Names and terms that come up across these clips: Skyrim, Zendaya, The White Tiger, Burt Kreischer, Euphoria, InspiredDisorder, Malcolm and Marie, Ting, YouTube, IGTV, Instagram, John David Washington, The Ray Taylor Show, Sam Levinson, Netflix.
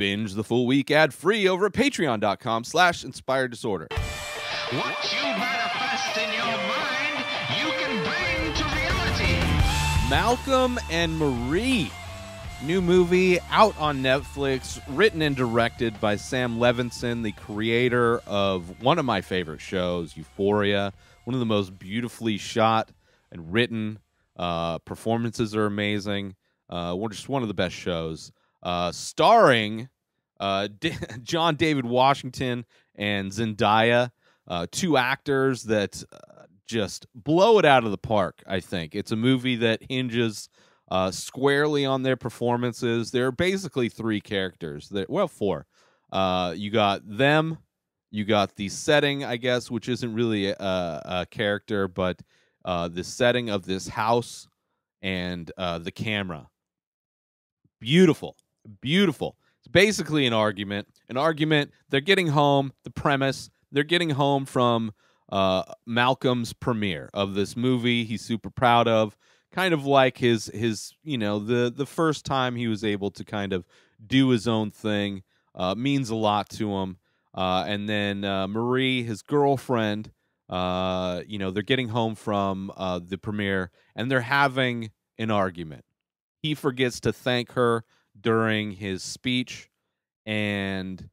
Binge the full week ad-free over at patreon.com/InspiredDisorder. What you manifest in your mind, you can bring to reality. Malcolm and Marie. New movie out on Netflix, written and directed by Sam Levinson, the creator of one of my favorite shows, Euphoria. One of the most beautifully shot and written. Performances are amazing. Just one of the best shows. Starring John David Washington and Zendaya, two actors that just blow it out of the park, I think. It's a movie that hinges squarely on their performances. There are basically three characters that, well, four. You got them, you got the setting, I guess, which isn't really a character, but the setting of this house, and the camera. Beautiful, beautiful. It's basically an argument. They're getting home. The premise: they're getting home from Malcolm's premiere of this movie. He's super proud of. Kind of like his, you know, the first time he was able to kind of do his own thing, means a lot to him. And then Marie, his girlfriend, you know, they're getting home from the premiere, and they're having an argument. He forgets to thank her during his speech, and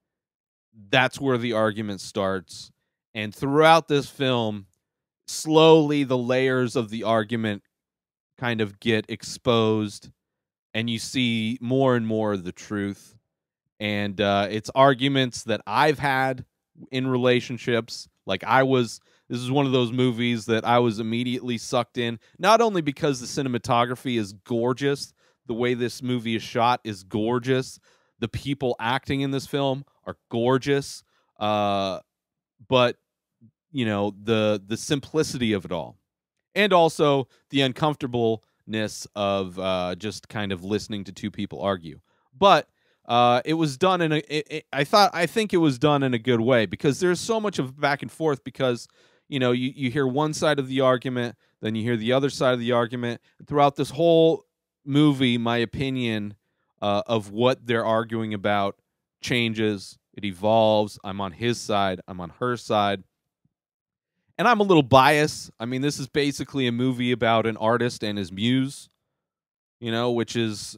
that's where the argument starts. And throughout this film, slowly the layers of the argument kind of get exposed, and you see more and more of the truth. And it's arguments that I've had in relationships. Like this is one of those movies that I was immediately sucked in, not only because the cinematography is gorgeous, the way this movie is shot is gorgeous, the people acting in this film are gorgeous, but, you know, the simplicity of it all. And also the uncomfortableness of just kind of listening to two people argue. But it was done in I think it was done in a good way, because there's so much of back and forth, because, you know, you hear one side of the argument, then you hear the other side of the argument. Throughout this whole movie, my opinion of what they're arguing about changes. It evolves. I'm on his side. I'm on her side. And I'm a little biased. I mean, this is basically a movie about an artist and his muse, you know, which is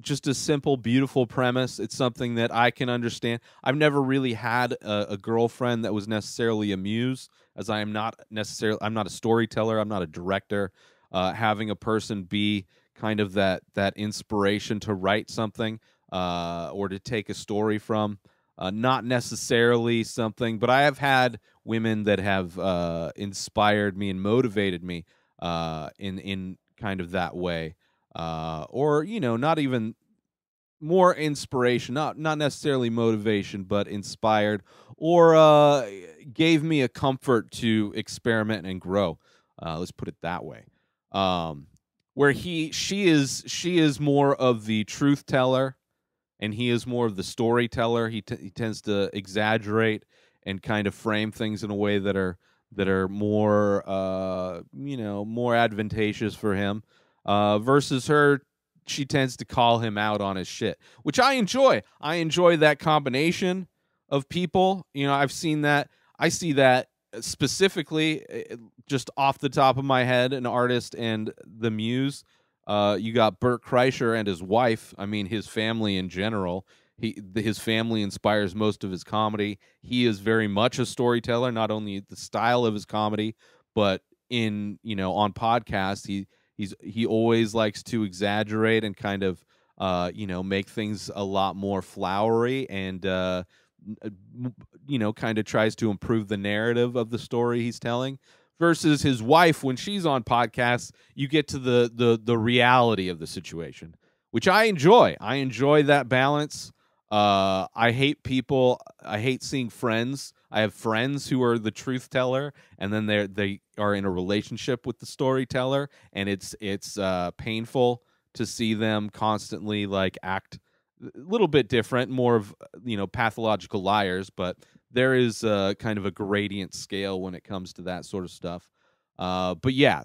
just a simple, beautiful premise. It's something that I can understand. I've never really had a girlfriend that was necessarily a muse, as I am not necessarily. I'm not a storyteller. I'm not a director. Having a person be kind of that inspiration to write something or to take a story from. Not necessarily something, but I have had women that have inspired me and motivated me in kind of that way, or, you know, not even more inspiration, not necessarily motivation, but inspired, or gave me a comfort to experiment and grow. Let's put it that way. Where she is more of the truth teller. And he is more of the storyteller. He tends to exaggerate and kind of frame things in a way that are more, you know, more advantageous for him. Versus her, she tends to call him out on his shit, which I enjoy. I enjoy that combination of people. You know, I've seen that. I see that specifically, just off the top of my head, an artist and the muse. You got Burt Kreischer and his wife. I mean, his family in general. His family inspires most of his comedy. He is very much a storyteller, not only the style of his comedy, but in, you know, on podcasts, he always likes to exaggerate and kind of, you know, make things a lot more flowery and, you know, kind of tries to improve the narrative of the story he's telling. Versus his wife, when she's on podcasts, you get to the reality of the situation, which I enjoy. I enjoy that balance. I hate people. I hate seeing friends. I have friends who are the truth teller, and then they are in a relationship with the storyteller, and it's painful to see them constantly like act a little bit different, more of, you know, pathological liars, but. There is kind of a gradient scale when it comes to that sort of stuff. But yeah,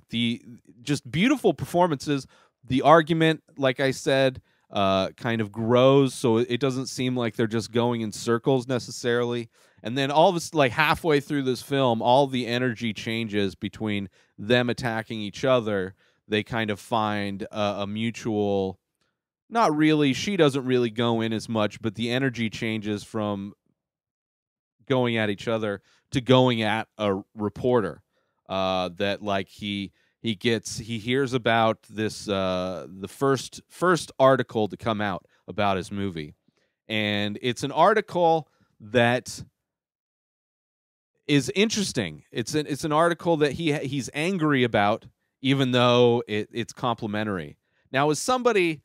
just beautiful performances. The argument, like I said, kind of grows, so it doesn't seem like they're just going in circles necessarily. And then all of this, like halfway through this film, all the energy changes between them attacking each other. They kind of find a mutual, not really, she doesn't really go in as much, but the energy changes from going at each other to going at a reporter that like he hears about this, the first article to come out about his movie. And it's an article that is interesting. It's an article that he's angry about, even though it's complimentary. Now, as somebody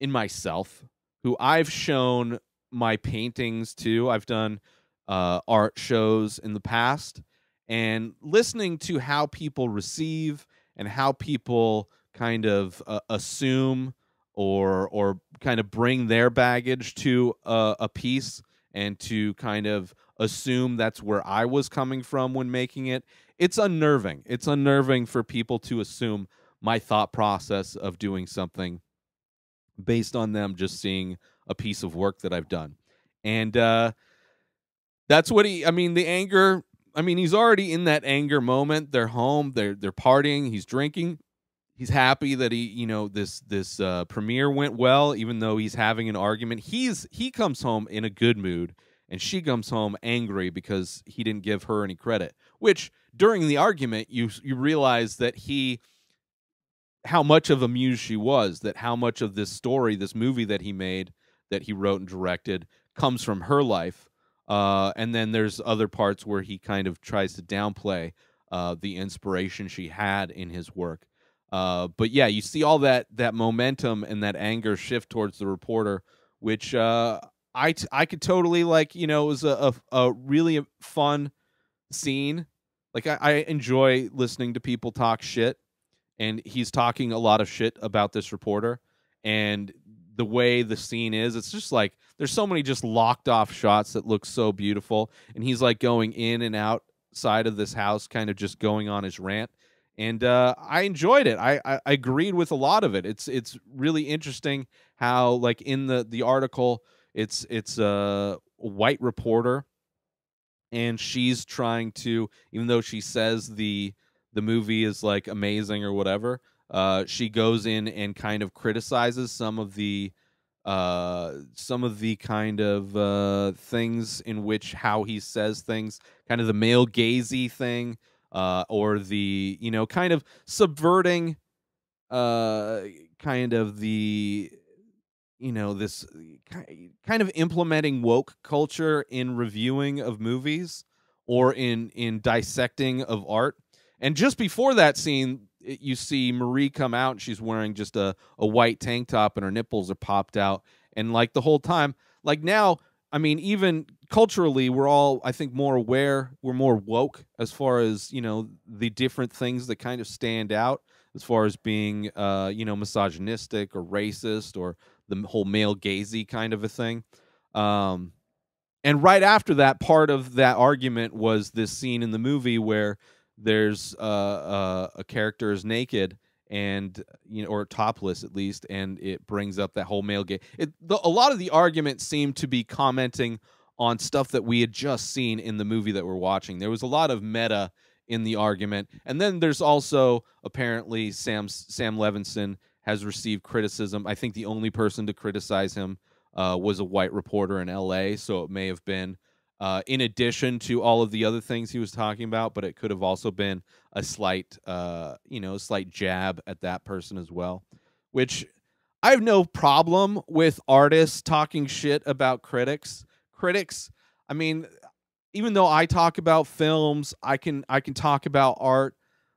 in myself who I've shown my paintings to, I've done art shows in the past, and listening to how people receive and how people kind of assume or kind of bring their baggage to a piece, and to kind of assume that's where I was coming from when making it, it's unnerving. It's unnerving for people to assume my thought process of doing something based on them just seeing a piece of work that I've done. And that's what I mean, the anger, I mean, he's already in that anger moment. They're home, they're partying, he's drinking. He's happy that this premiere went well, even though he's having an argument. He comes home in a good mood, and she comes home angry because he didn't give her any credit. Which during the argument, you realize that how much of a muse she was, that how much of this story, this movie that he made, that he wrote and directed, comes from her life. And then there's other parts where he kind of tries to downplay the inspiration she had in his work. But yeah, you see all that momentum and that anger shift towards the reporter, which I could totally, like, you know, it was a really fun scene. Like I enjoy listening to people talk shit, and he's talking a lot of shit about this reporter, and the way the scene is, it's just like there's so many just locked off shots that look so beautiful, and he's like going in and outside of this house, kind of just going on his rant. And I enjoyed it. I agreed with a lot of it. It's really interesting how, like, in the article, it's a white reporter, and she's trying to, even though she says the movie is like amazing or whatever, she goes in and kind of criticizes some of the kind of things in which how he says things, kind of the male gazy thing. Or the, you know, kind of subverting kind of the, you know, this kind of implementing woke culture in reviewing of movies or in dissecting of art. And just before that scene, you see Marie come out, and she's wearing just a white tank top, and her nipples are popped out. And like the whole time, like now, I mean, even culturally, we're all, I think, more aware, we're more woke as far as, you know, the different things that kind of stand out as far as being, you know, misogynistic or racist or the whole male gazy kind of a thing. And right after that, part of that argument was this scene in the movie where there's a character is naked, and, you know, or topless at least, and it brings up that whole male gay. A lot of the argument seemed to be commenting on stuff that we had just seen in the movie that we're watching. There was a lot of meta in the argument, and then there's also apparently Sam Levinson has received criticism. I think the only person to criticize him was a white reporter in L.A., so it may have been in addition to all of the other things he was talking about, but it could have also been a slight, you know, slight jab at that person as well, which I have no problem with artists talking shit about critics. I mean, even though I talk about films, I can talk about art.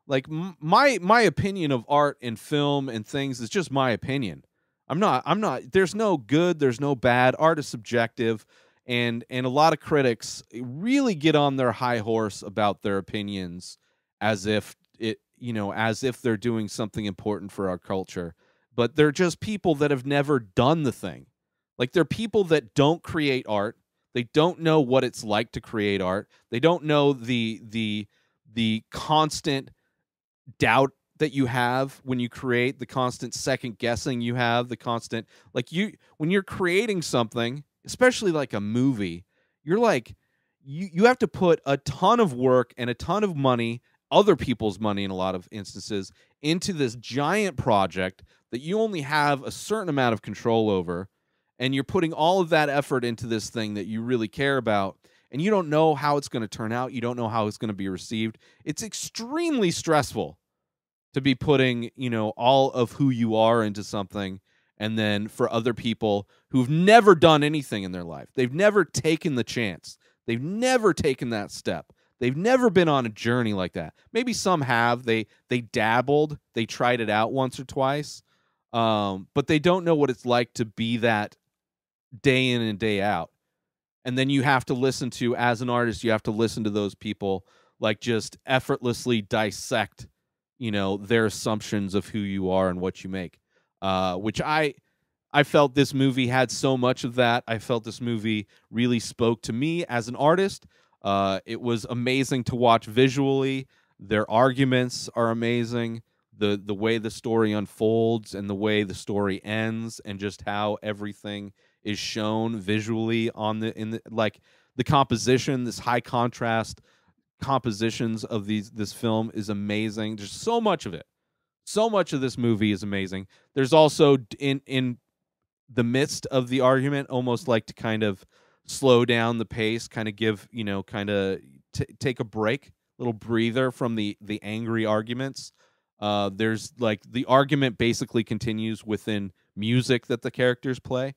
Like my opinion of art and film and things is just my opinion. I'm not, there's no good, there's no bad. Art is subjective. And a lot of critics really get on their high horse about their opinions as if it, you know, as if they're doing something important for our culture. But they're just people that have never done the thing. Like, they're people that don't create art. They don't know what it's like to create art. They don't know the constant doubt that you have when you create, the constant second guessing you have, the constant, like, you, when you're creating something, especially like a movie, you're like, you have to put a ton of work and a ton of money, other people's money in a lot of instances, into this giant project that you only have a certain amount of control over. And you're putting all of that effort into this thing that you really care about. And you don't know how it's going to turn out. You don't know how it's going to be received. It's extremely stressful to be putting, you know, all of who you are into something. And then for other people who've never done anything in their life, they've never taken the chance. They've never taken that step. They've never been on a journey like that. Maybe some have. They dabbled. They tried it out once or twice. But they don't know what it's like to be that day in and day out. And then you have to listen to, as an artist, you have to listen to those people like just effortlessly dissect, you know, their assumptions of who you are and what you make. Which I felt this movie had so much of that. I felt this movie really spoke to me as an artist. It was amazing to watch visually. Their arguments are amazing. The way the story unfolds and the way the story ends and just how everything is shown visually on the like the composition, this high contrast compositions of this film is amazing. There's so much of it. So much of this movie is amazing. There's also in the midst of the argument, almost like to kind of slow down the pace, kind of give, you know, kind of take a break, little breather from the angry arguments. There's like the argument basically continues within music that the characters play.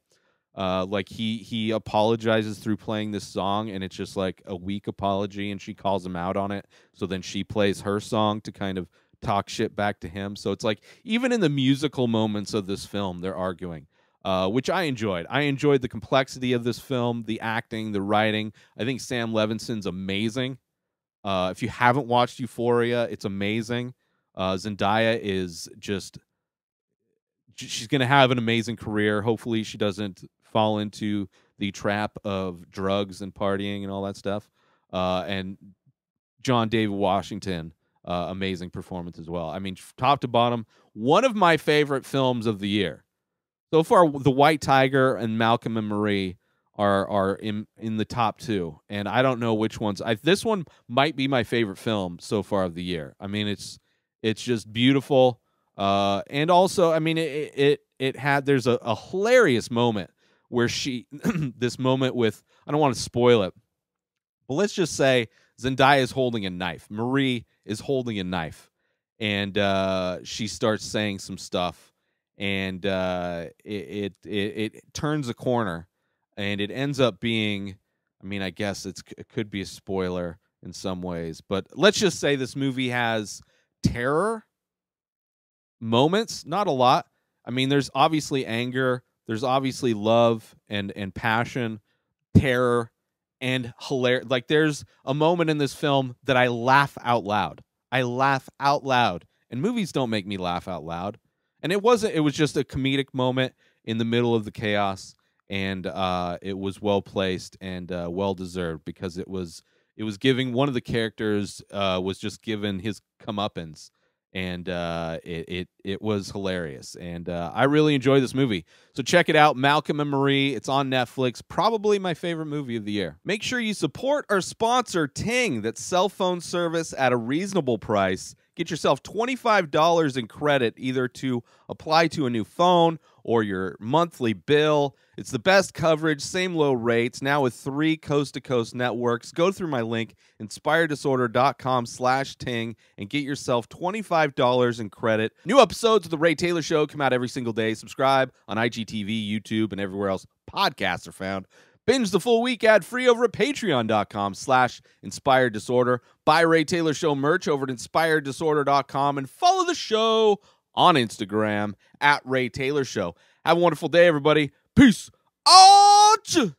Like he apologizes through playing this song, and it's just like a weak apology, and she calls him out on it. So then she plays her song to kind of talk shit back to him. So it's like even in the musical moments of this film, they're arguing, which I enjoyed. I enjoyed the complexity of this film, the acting, the writing. I think Sam Levinson's amazing. If you haven't watched Euphoria, it's amazing. Zendaya is just, she's going to have an amazing career. Hopefully she doesn't fall into the trap of drugs and partying and all that stuff. And John David Washington, amazing performance as well. I mean, top to bottom, one of my favorite films of the year. So far, The White Tiger and Malcolm and Marie are in the top two, and I don't know which ones. This one might be my favorite film so far of the year. I mean, it's just beautiful, and also, I mean, it had, there's a hilarious moment where she this moment with, I don't want to spoil it, but let's just say Zendaya is holding a knife. Marie is holding a knife, and she starts saying some stuff, and it turns a corner, and it ends up being, I mean, I guess it could be a spoiler in some ways, but let's just say this movie has terror moments, not a lot. I mean, there's obviously anger, there's obviously love and passion, terror, and hilarious. Like, there's a moment in this film that I laugh out loud. I laugh out loud, and movies don't make me laugh out loud. And it was just a comedic moment in the middle of the chaos, and it was well placed and well deserved, because it was giving, one of the characters was just given his comeuppance, and it was hilarious, and I really enjoy this movie. So check it out, Malcolm and Marie. It's on Netflix. Probably my favorite movie of the year. Make sure you support our sponsor, Ting, that's cell phone service at a reasonable price. Get yourself $25 in credit, either to apply to a new phone or your monthly bill. It's the best coverage, same low rates, now with 3 coast-to-coast networks. Go through my link, inspireddisorder.com/ting, and get yourself $25 in credit. New episodes of The Ray Taylor Show come out every single day. Subscribe on IGTV, YouTube, and everywhere else podcasts are found. Binge the full week ad-free over at patreon.com/inspireddisorder. Buy Ray Taylor Show merch over at inspireddisorder.com, and follow the show on Instagram at Ray Taylor Show. Have a wonderful day, everybody. Peace out!